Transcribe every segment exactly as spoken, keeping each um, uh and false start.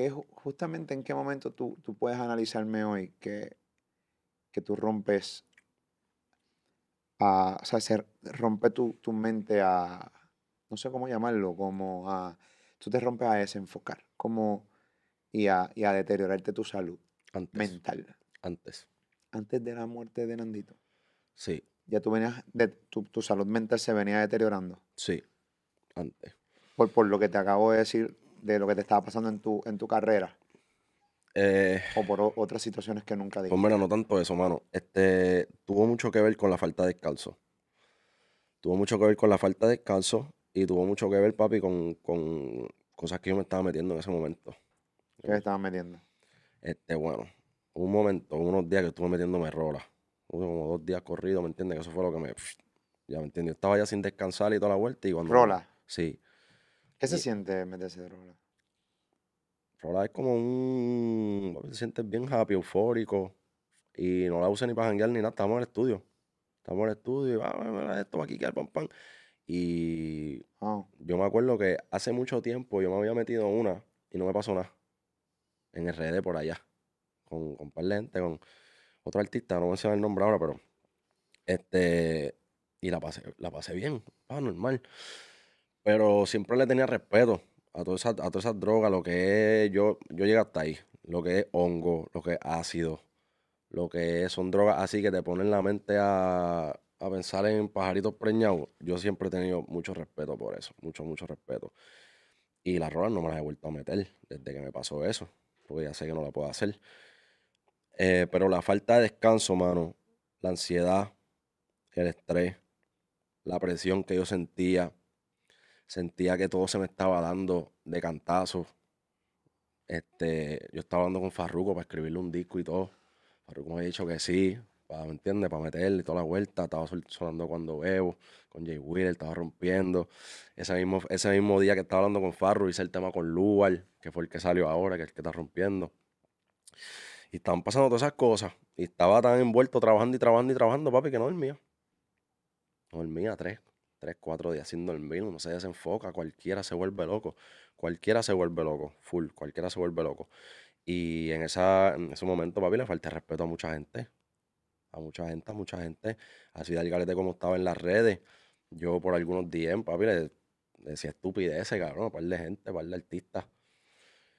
que es justamente en qué momento tú, tú puedes analizarme hoy que, que tú rompes, a, o sea, se rompe tu, tu mente a, no sé cómo llamarlo, como a, tú te rompes a desenfocar como, y, a, y a deteriorarte tu salud antes, mental. Antes. Antes de la muerte de Nandito. Sí. Ya tú venías, de, tu, tu salud mental se venía deteriorando. Sí, antes. Por, por lo que te acabo de decir, de lo que te estaba pasando en tu, en tu carrera. Eh, o por o, otras situaciones que nunca dije. Pues mira, no tanto eso, mano. Este, tuvo mucho que ver con la falta de descanso. Tuvo mucho que ver con la falta de descanso y tuvo mucho que ver, papi, con, con cosas que yo me estaba metiendo en ese momento. ¿Qué te estabas metiendo? Este, bueno, un momento, unos días que estuve metiéndome rola. Hubo como dos días corridos, ¿me entiendes? Que eso fue lo que me... Pff, ya, ¿me entiendes? Yo estaba ya sin descansar y toda la vuelta y cuando... ¿Rola? Sí. ¿Qué se siente meterse de rola? Rola es como un... Te sientes bien happy, eufórico. Y no la usé ni para janguear ni nada. Estamos en el estudio. Estamos en el estudio y va, mira esto, va a quiquear, pam, pam. Y oh. Yo me acuerdo que hace mucho tiempo yo me había metido una y no me pasó nada. En R D por allá. Con, con par de gente, con otro artista. No menciono el nombre ahora, pero... Este... Y la pasé, la pasé bien. Ah, normal. Pero siempre le tenía respeto a todas esas, a todas esas drogas, lo que es, yo, yo llegué hasta ahí, lo que es hongo, lo que es ácido, lo que es, son drogas así que te ponen la mente a, a pensar en pajaritos preñados. Yo siempre he tenido mucho respeto por eso, mucho, mucho respeto. Y las rolas no me las he vuelto a meter desde que me pasó eso, porque ya sé que no la puedo hacer. Eh, pero la falta de descanso, mano, la ansiedad, el estrés, la presión que yo sentía, Sentía que todo se me estaba dando de cantazo. Este, yo estaba hablando con Farruko para escribirle un disco y todo. Farruko me había dicho que sí, para, ¿me entiendes? Para meterle toda la vuelta. Estaba sonando cuando bebo, con Jay Will, estaba rompiendo. Ese mismo, ese mismo día que estaba hablando con Farru, hice el tema con Lugar, que fue el que salió ahora, que es el que está rompiendo. Y estaban pasando todas esas cosas. Y estaba tan envuelto trabajando y trabajando y trabajando, papi, que no dormía. No dormía tres. Tres, cuatro días sin dormir, uno se desenfoca, cualquiera se vuelve loco, cualquiera se vuelve loco, full, cualquiera se vuelve loco. Y en, esa, en ese momento, papi, le falté respeto a mucha gente, a mucha gente, a mucha gente. Así de algarete como estaba en las redes, yo por algunos días, papi, le, le decía estupideces, cabrón, a par de gente, a par de artistas.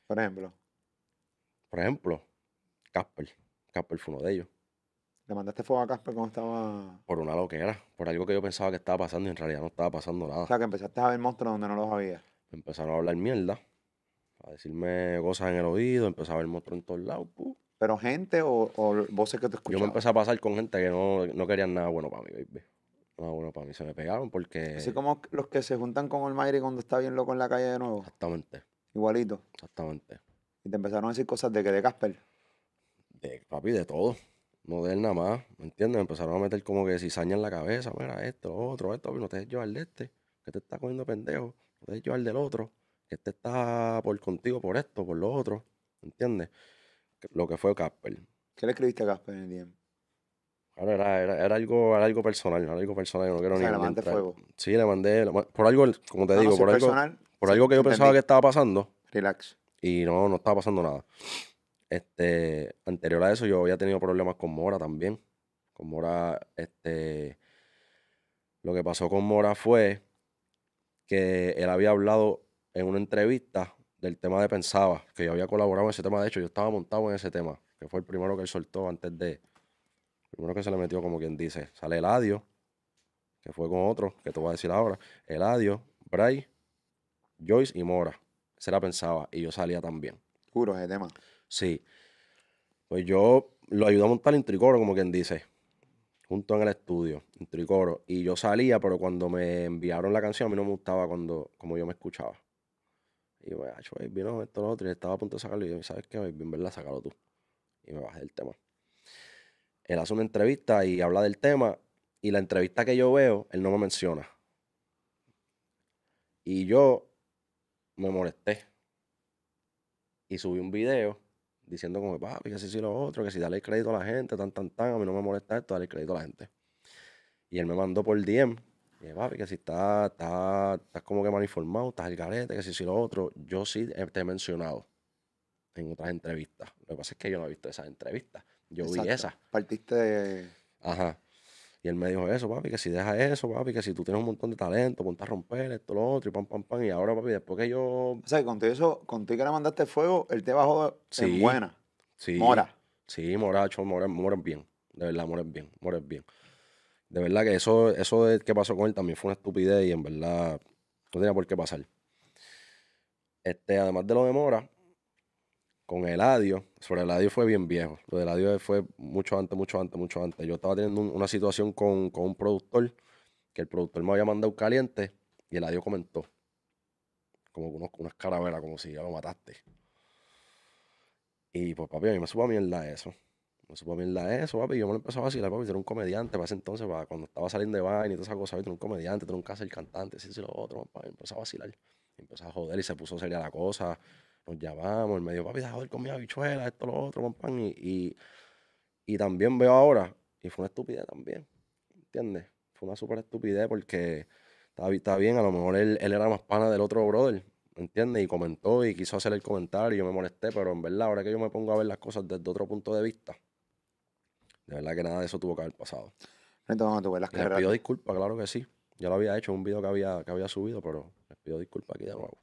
Por ejemplo. Por ejemplo, Casper, Casper fue uno de ellos. ¿Le mandaste fuego a Casper cuando estaba...? Por una loquera, por algo que yo pensaba que estaba pasando y en realidad no estaba pasando nada. O sea, que empezaste a ver monstruos donde no los había. Empezaron a hablar mierda, a decirme cosas en el oído, empezaba a ver monstruos en todos lados. Puh. ¿Pero gente o, o voces que te escuchaban? Yo me empecé a pasar con gente que no, no querían nada bueno para mí, baby. Nada bueno para mí, se me pegaron porque... Así como los que se juntan con All Might cuando está bien loco en la calle de nuevo. Exactamente. Igualito. Exactamente. ¿Y te empezaron a decir cosas de que de Casper? De papi, de todo. No de él nada más, ¿me entiendes? Me empezaron a meter como que cizaña en la cabeza. Mira, esto, otro, esto. No te dejes llevar de este, que te está cogiendo pendejo. No te dejes llevar del otro, que este está por contigo por esto, por lo otro. ¿Me entiendes? Lo que fue Casper. ¿Qué le escribiste a Casper en el D M? Claro, era, era, era, algo, era algo personal, era algo personal. Yo no quiero, o sea, ni... le mandé fuego. Sí, le mandé... Por algo, como te no, digo, no, por, algo, personal, por sí, algo que yo entendí. Pensaba que estaba pasando. Relax. Y no, no estaba pasando nada. Este, anterior a eso yo había tenido problemas con Mora también. Con Mora, este, lo que pasó con Mora fue que él había hablado en una entrevista del tema de Pensaba, que yo había colaborado en ese tema. De hecho, yo estaba montado en ese tema, que fue el primero que él soltó antes de... El primero que se le metió, como quien dice. Sale Eladio, que fue con otro, que te voy a decir ahora. Eladio, Bray, Joyce y Mora. Se la Pensaba y yo salía también. Juro ese tema. Sí, pues yo lo ayudé a montar en tricoro, como quien dice, junto en el estudio, en tricoro. Y yo salía, pero cuando me enviaron la canción, a mí no me gustaba cuando, como yo me escuchaba. Y yo, ah, baby, no, esto, lo otro, y estaba a punto de sacarlo. Y yo, ¿sabes qué, baby? En verdad, sácalo tú. Y me bajé del tema. Él hace una entrevista y habla del tema, y la entrevista que yo veo, él no me menciona. Y yo me molesté. Y subí un video diciendo como, papi, que si sí, sí, lo otro, que si dale el crédito a la gente, tan, tan, tan, a mí no me molesta esto, dale el crédito a la gente. Y él me mandó por D M, y dije, papi, que si estás está, está como que mal informado, estás al garete, que si sí, sí, lo otro, yo sí te he mencionado. en otras entrevistas. Lo que pasa es que yo no he visto esas entrevistas. Yo Exacto. vi esas. Partiste de... Ajá. Y él me dijo eso, papi, que si deja eso, papi, que si tú tienes un montón de talento, ponte a romper esto, lo otro, y pam, pam, pam. Y ahora, papi, después que yo... O sea, que contigo eso, contigo que le mandaste fuego, él te bajó sí, en buena. Sí. Mora. Sí, Mora, chon, Mora, Mora es bien. De verdad, Mora es bien, Mora es bien. De verdad que eso, eso de que pasó con él también fue una estupidez y en verdad no tenía por qué pasar. Este, además de lo de Mora, con Eladio, sobre Eladio fue bien viejo. Lo de Eladio fue mucho antes, mucho antes, mucho antes. Yo estaba teniendo un, una situación con, con un productor, que el productor me había mandado caliente y Eladio comentó. Como unos, unas carabelas, como si ya lo mataste. Y pues papi, a mí me supo a mierda eso. Me supo a mierda eso, papi. Yo me lo empecé a vacilar, papi. Tú eres un comediante para ese entonces, para cuando estaba saliendo de vaina y todas esas cosas. Tú eres un comediante, tú eres un casa, el cantante, así, así, lo otro. Papi, me empezó a vacilar. Empezó a joder y se puso seria la cosa. Nos llamamos, él me dijo, papi, deja joder con mi habichuela, esto, lo otro, pan, pan. Y, y, y también veo ahora, y fue una estupidez también, ¿entiendes? Fue una súper estupidez porque está, está bien, a lo mejor él, él era más pana del otro brother, ¿entiendes? Y comentó y quiso hacer el comentario y yo me molesté, pero en verdad, ahora que yo me pongo a ver las cosas desde otro punto de vista, de verdad que nada de eso tuvo que haber pasado. Entonces, ¿tú ves las carreras? Les pido disculpas, claro que sí. Ya lo había hecho en un video que había, que había subido, pero les pido disculpas aquí de nuevo.